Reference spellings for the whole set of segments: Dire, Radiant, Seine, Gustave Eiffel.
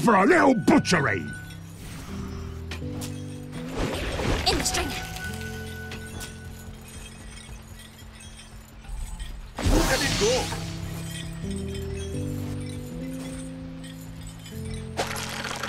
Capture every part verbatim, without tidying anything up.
up for a little butchery. In the string. Let it go.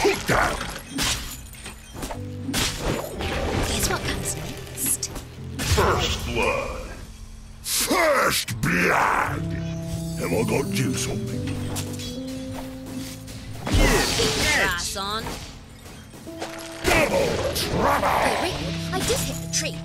Hit down. Here's what comes next. First blood. First blood. Have I got you something? Pass on. Double trouble! Wait, wait. I did hit the tree.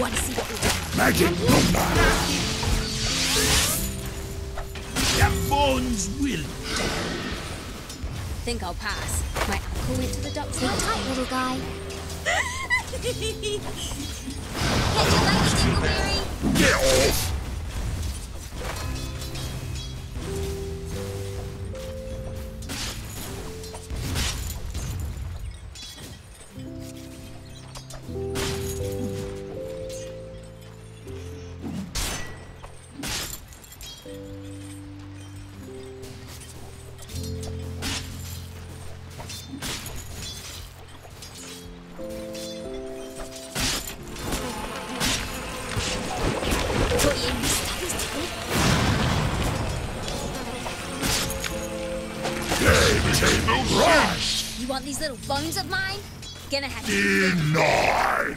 Want to see what we do? Magic number! Bones will. Think I'll pass. My uncle went to the doctor. Hang tight, little guy. Catch you like Get off! Rush. You want these little bones of mine? Gonna have to. Denied!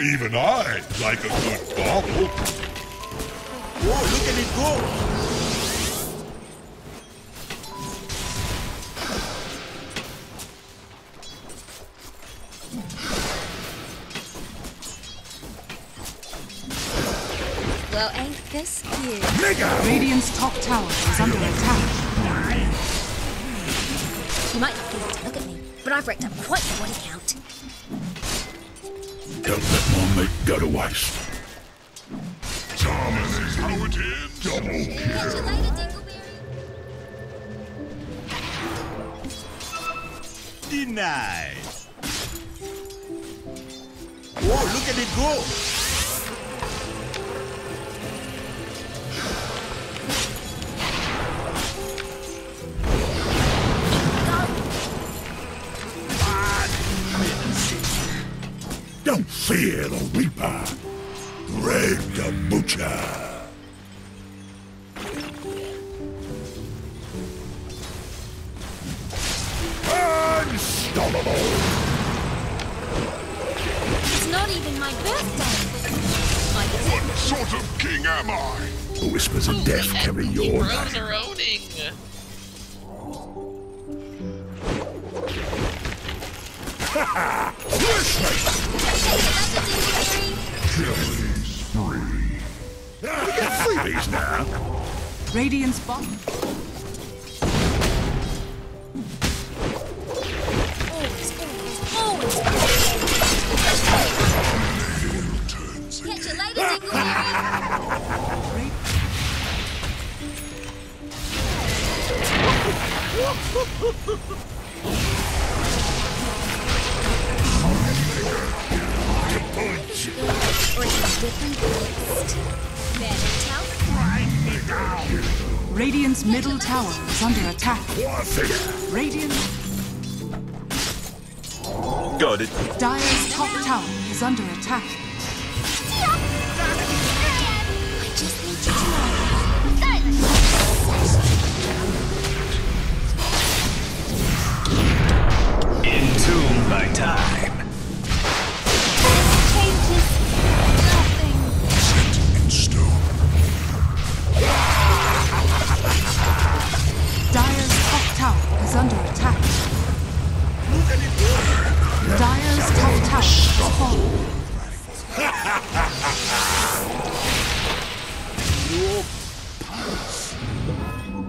Even I like a good gobble. Whoa, look at it go! Well, ain't this cute? Nigga! Radiant's top tower is under attack. You might not need to look at me, but I've racked up quite the body count. Don't let my mate go to waste. Thomas is how it is. Double kill. Denied. Whoa, look at it go. Don't fear the Reaper. Brave the Butcher. Unstoppable. It's not even my birthday. My what sort of king am I? The whispers of oh, death carry your name. Killing spree. We got freebies now. Radiant's bomb. Always, always, always. Catch you later, Dingleberry. Radiant's middle tower is under attack. Radiant. Got it. Dire's top tower is under attack. I just need you to know. Entombed by time.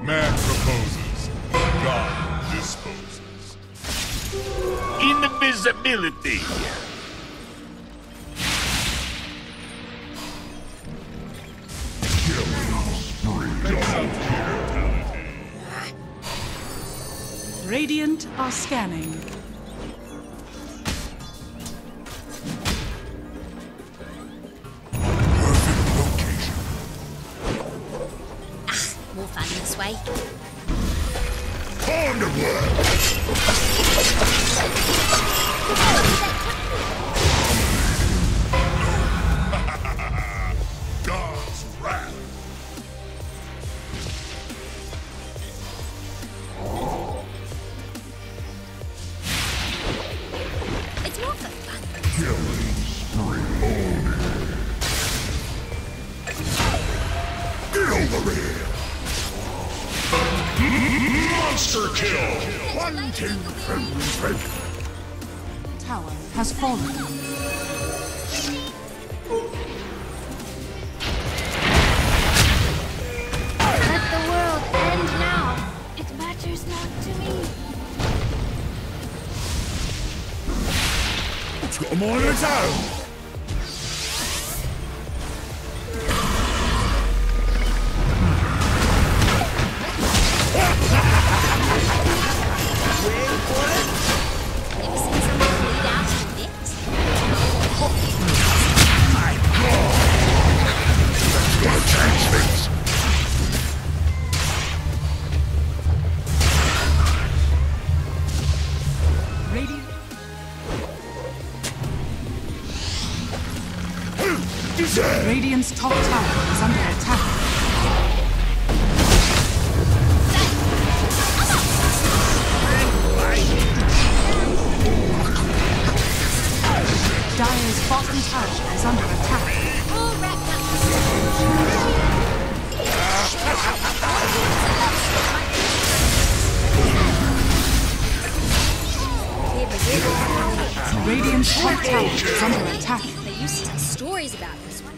Man proposes, God disposes. Invisibility. Killing spree. Radiant are scanning. Radiant's top tower is under attack. Dire's bottom tower is under attack. Radiant's top tower is under attack. They used to tell stories about this one.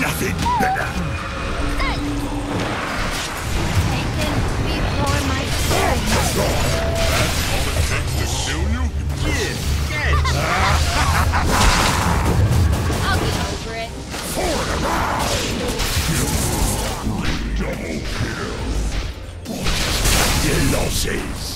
Nothing better. Take them before my parents. That's all it takes to kill you? Kid, dead. I'll get over it. For the round. Double kill. Your losses.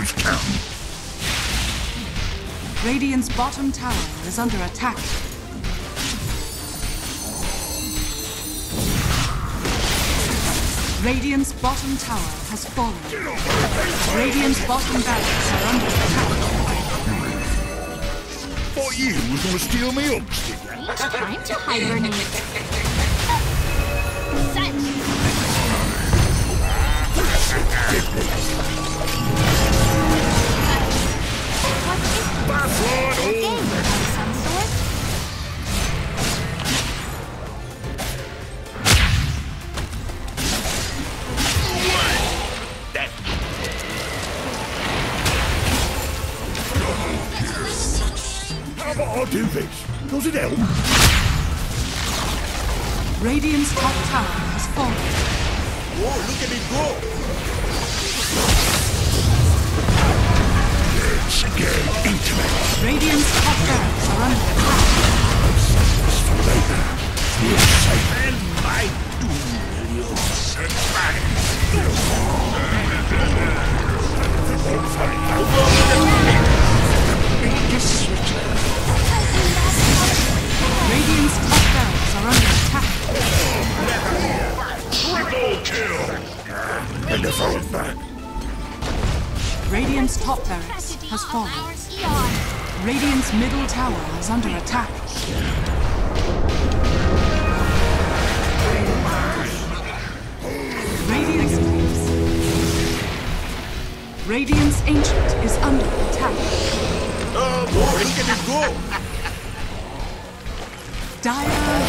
Who's counting? Radiant's bottom tower is under attack. Radiant's bottom tower has fallen. Radiant's bottom barracks are under attack. Thought you was gonna steal me up, Sticker. It's time to hibernate. Such. What is this? Backward over. I'll do this. Does it help? Radiant's top tower has fallen. Whoa, look at it go! Let's get into it. Radiant's top barracks are under attack. You're safe. And my doom, you're satisfied. You're Radiant's top barracks are under attack. Triple kill! And it's all back. Radiant's top barracks has fallen. Radiant's middle tower is under attack. Radiant's Radiant's ancient is under attack. Oh boy, look at it go! Dire